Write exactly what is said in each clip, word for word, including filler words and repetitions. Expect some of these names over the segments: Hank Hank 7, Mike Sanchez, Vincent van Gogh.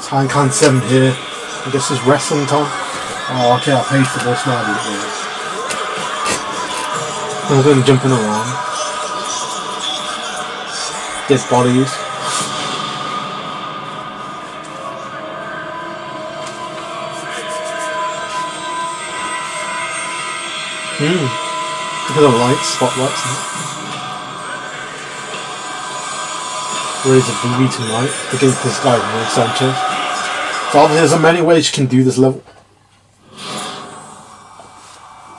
It's Hank Hank seven here. I guess it's wrestling time. Oh, okay, I paid for this now. I'm going jumping around. Dead bodies. Hmm. Look at the lights, spotlights. There is a booby tonight against this guy, Mike Sanchez. So obviously there's many ways you can do this level.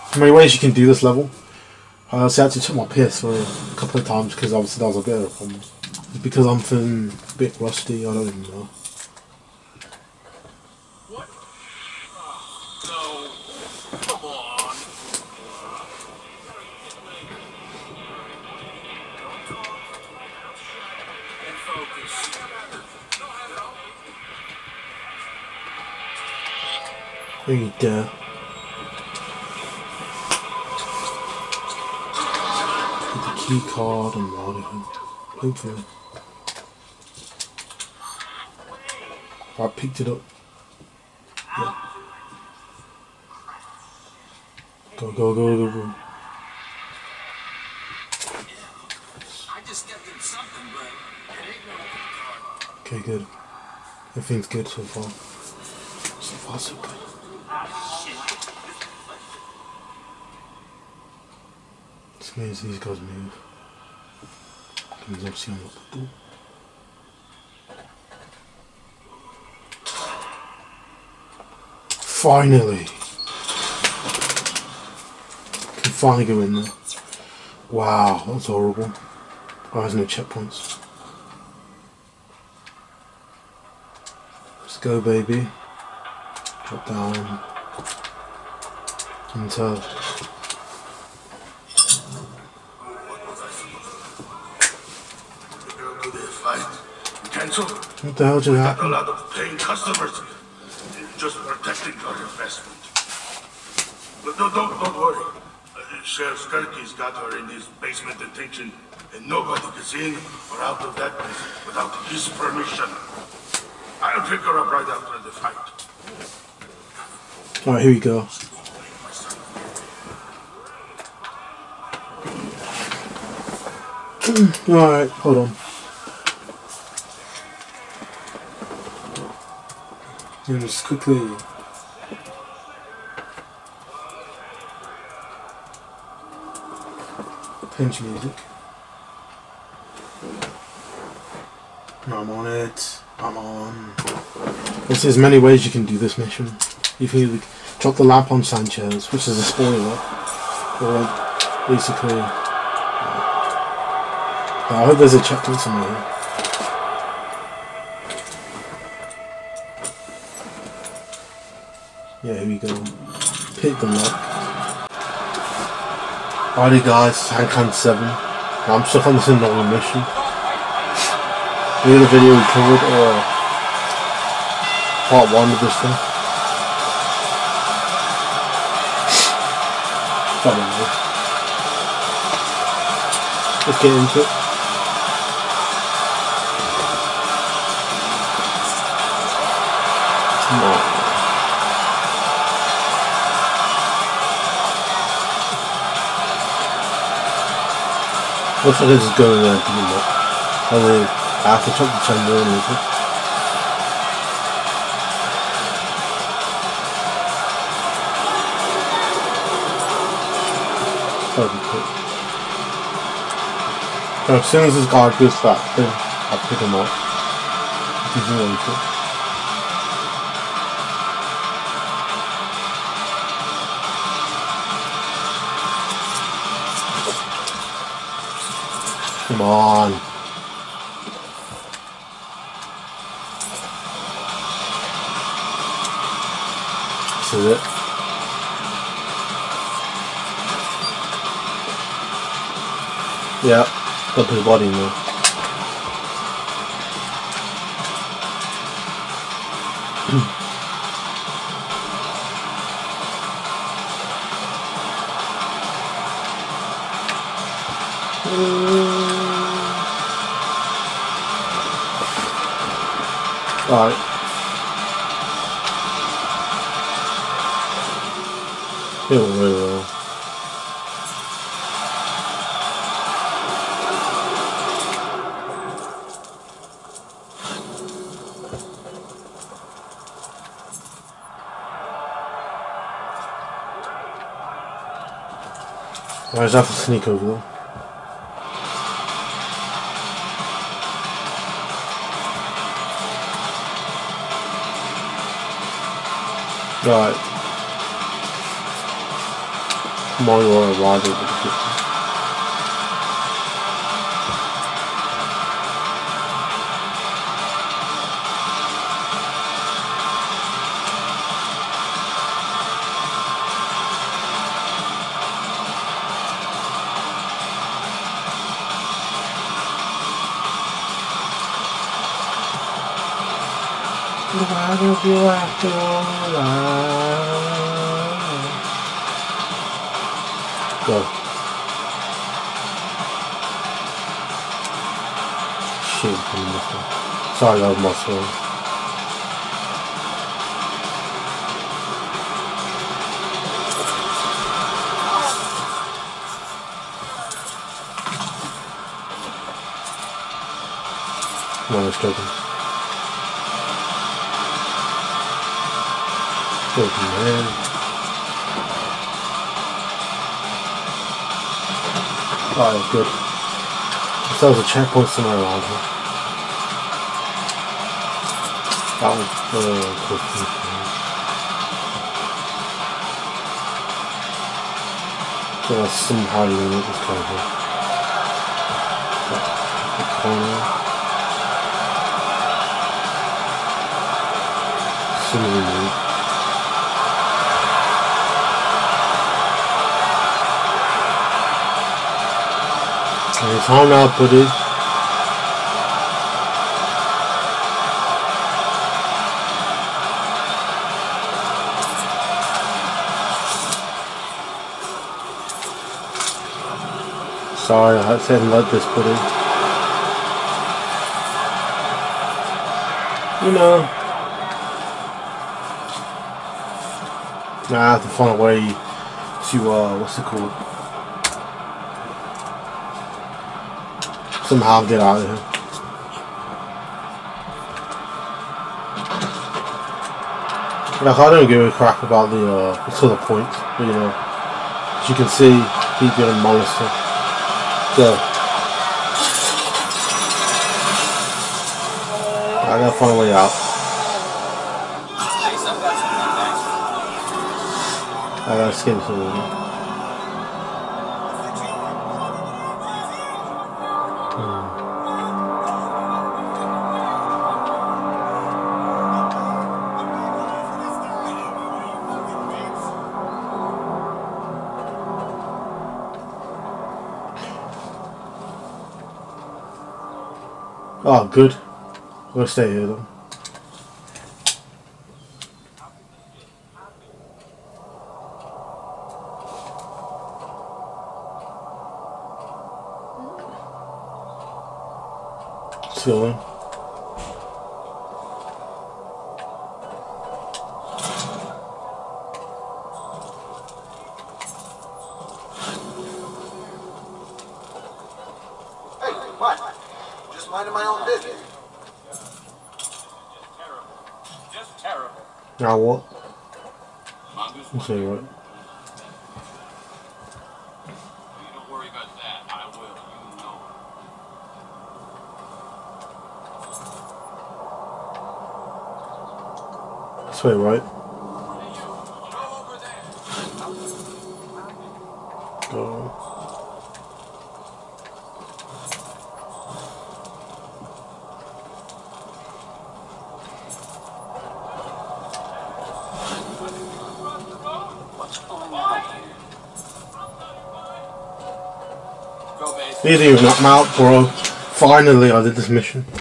There's many ways you can do this level. Uh, so I actually took my piss for a couple of times because obviously that was a bit of a problem. It's because I'm feeling a bit rusty, I don't even know. What? No. Come on. And focus. There you go. Get the key card and all of them. Hopefully. I picked it up. Yeah. Go, go, go, go, go. Okay, good. Everything's good so far. So far, so good. As soon as these guys move, comes obviously on the ball. Finally! Can finally go in there. Wow, that was horrible. Oh, there's no checkpoints. Let's go, baby. Drop down. Enter. What the hell did that happen? A lot of paying customers, just protecting your investment. But don't, don't, don't worry. Uh, Sheriff Skirky's got her in his basement detention, and nobody gets in or out of that place without his permission. I'll pick her up right after the fight. All right, here we go. All right, hold on. And just quickly pinch music. I'm on it. I'm on. There's, there's many ways you can do this mission. You can either drop the lamp on Sanchez, which is a spoiler, or basically. Uh, I hope there's a checkpoint somewhere. Yeah, here we go. Pick them up. Alrighty guys, Hank Hank seven. I'm stuck on this another mission. Either the video we covered or part one of this thing. Probably not. Let's get into it. Looks like this is going there, doesn't it? Only I have to talk to Chang Moon a little. That would be cool. So as soon as this guy goes to that thing, I pick him up. He's really cool. Come on. This is it. Yeah, got his body in there. Alright. It will. I just have to sneak over them. Right. Come on, you want to ride over the kitchen. Why don't you have to lie? Go. Shit, I'm missing. Sorry, that was my phone. Come on, let's go. Good man. Alright, good. If there was a checkpoint somewhere around here. That was really cool. So that's somehow you need this kind of thing. The corner. As soon as you move. It's hard now, put it. Sorry, I said let this put in. You know. Now I have to find a way to, uh, what's it called? Somehow get out of here. Like, I don't give a crap about the uh, sort of points, but you know, as you can see, he's getting monster. So, I gotta find a way out. I gotta skim some. Oh, good. We'll stay here then. Chilling. Now what? I'll tell you what. Don't worry about that. I will. You know. That's way right. Go. These are not mount, bro. Finally, I did this mission.